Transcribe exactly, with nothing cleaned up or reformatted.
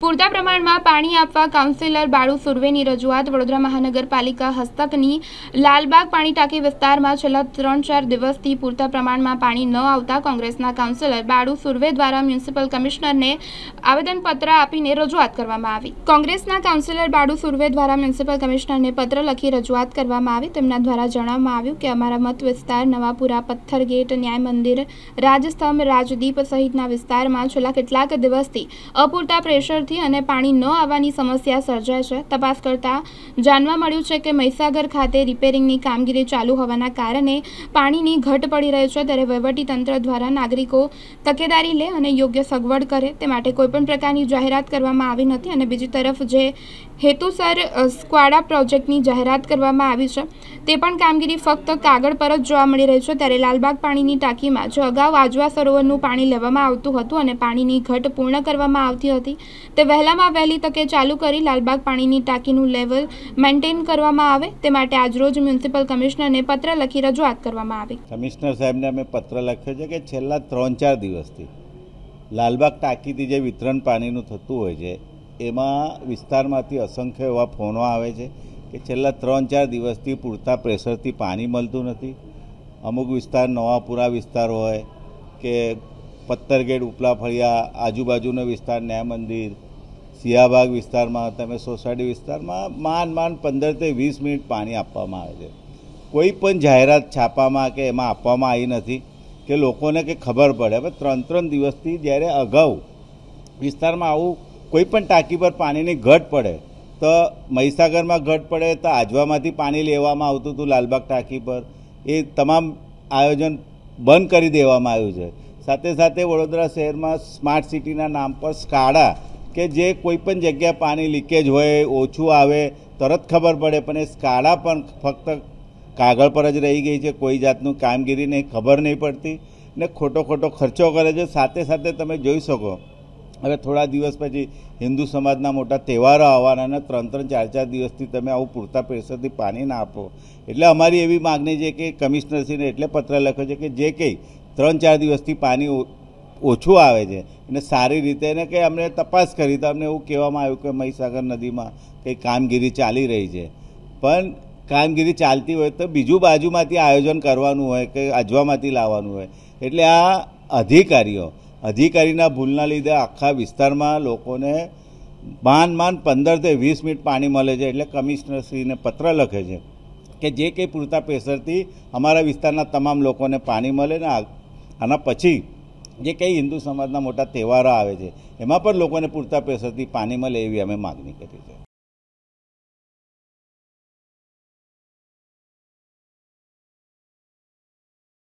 पूरता प्रमाण में पानी आपवा काउंसिलर बाळू सुर्वेनी रजूआत। वडोदरा महानगरपालिका हस्तकनी लालबाग पानी टाकी विस्तार में छेल्ला त्रण चार दिवसथी पूरता प्रमाण में पानी न आवता कांग्रेसना काउंसिलर बाळू सुर्वे द्वारा म्युनिसिपल कमिश्नर ने आवेदनपत्र आपीने रजूआत करवामां आवी। कांग्रेसना काउंसिलर बाळू सुर्वे द्वारा म्युनिसिपल कमिश्नर ने पत्र लखी रजूआत करवामां आवी। तेमना द्वारा जणाववामां आव्युं के अमारा मत विस्तार नवापुरा पत्थर गेट न्याय मंदिर राजस्तंभ राजदीप सहितना विस्तार में छेल्ला केटलाक दिवसथी अपूरता प्रेशर पानी न आवानी समस्या सर्जाय छे। तपास करता जानवा मळ्युं छे के महिसागर खाते रिपेरिंगनी कामगीरी चालू होवाना कारणे पाणीनी घट पड़ी रही है। त्यारे वहीवटी तंत्र द्वारा नागरिको तकेदारी ले अने योग्य सगवड करे ते माटे कोईपण प्रकारनी जाहेरात करवामां आवी नथी। अने बीजी तरफ जे हेतुसर स्क्वाडा प्रोजेक्टनी जाहेरात करवामां आवी छे ते पण कामगीरी फक्त कागळ पर ज जोवा मळी रही छे। त्यारे लालबाग पाणीनी टाकीमां जे अगाऊ आजवा सरोवरनुं पाणी लेवामां आवतुं हतुं अने पाणीनी घट पूर्ण करवामां आवती हती ते वहेलामां वहेली तके चालू करी लालबाग पाणीनी टाकीनुं लेवल मेंटेन करवामां आवे ते माटे આજરોજ म्युनिसिपल कमिश्नर ने पत्र लखी रजूआत करवामां आवी। कमिश्नर साहेबने अमे पत्र લખ્યો છે કે છેલ્લા ત્રણ ચાર દિવસથી લાલબાગ ટાંકીથી જે વિતરણ પાણીનું થતું હોય છે એમાં વિસ્તારમાંથી અસંખ્ય એવા ફોનો આવે છે કે છેલ્લા ત્રણ ચાર દિવસથી પૂરતા પ્રેશરથી પાણી મળતું નથી। અમુક વિસ્તાર નવાપુરા વિસ્તાર હોય કે પત્તરગેટ ઉપલા ફળિયા આજુબાજુનો વિસ્તાર ન્યાય મંદિર सियाबाग विस्तार में तमें सोसायटी विस्तार में मान मान पंदर ते वीस मिनिट पानी आपवामां आवे छे। कोईपण जाहेरात छापा में के एमां आपवामां आवी नथी के लोकोने के खबर पड़े। हवे त्रण त्रण दिवसथी ज्यारे अगाऊ विस्तार में आवुं कोईपण टाकी पर पानीनी घट पड़े तो महिसागर में घट पड़े तो आजवामांथी पानी लेवामां आवतुं हतुं लालबाग टाकी पर ए तमाम आयोजन बंद करी देवामां आव्युं छे। साथे साथे वडोदरा शहेरमां स्मार्ट सिटीना नाम पर स्काडा के जे कोईपण जगह पानी लीकेज होय ओछू आवे तरत खबर पड़े पण स्काडा पण फक्त कागळ पर ज रही गई है। कोई जातनु कामगीरी ने खबर नहीं पड़ती ने खोटो खोटो खर्चो करे छे। साथे साथे तमे जोई शको हवे थोड़ा दिवस पछी हिंदू समाजना मोटा तहेवारो आवाना अने त्रण त्रण चार चार दिवसथी तमे आवुं पूरता प्रेशरथी पानी ना आपो एटले अमारी एवी मागणी छे के कमिश्नरश्रीने एटले पत्र लख्यो छे के जे कंई त्रण चार दिवसथी पानी ओछू आवे छे ने सारी रीते ने के अमने तपास करी तो अमने एवुं कहेवामां आव्युं के महिसागर नदी में कई कामगीरी चाली रही है। पण कामगीरी चालती होय तो बीजू बाजूमांथी आयोजन करवानुं होय के अजवामांथी लाववानुं होय एटले आ अधिकारीओ अधिकारीना भूलना लीधे आखा विस्तार में लोकोने मान मान पंदर ते वीस मिनिट पानी मळे छे। एटले कमिश्नरश्रीने पत्र लखे छे के जे कंई पूरता प्रेशरथी अमारा विस्तारना तमाम लोकोने पानी मळे ने आना पछी जे कई हिंदू समाजना मोटा तहेवारो आवे छे एमां पण लोकोने पूरता प्रेशरथी पानी मळे एवी अमे मागणी करी छे।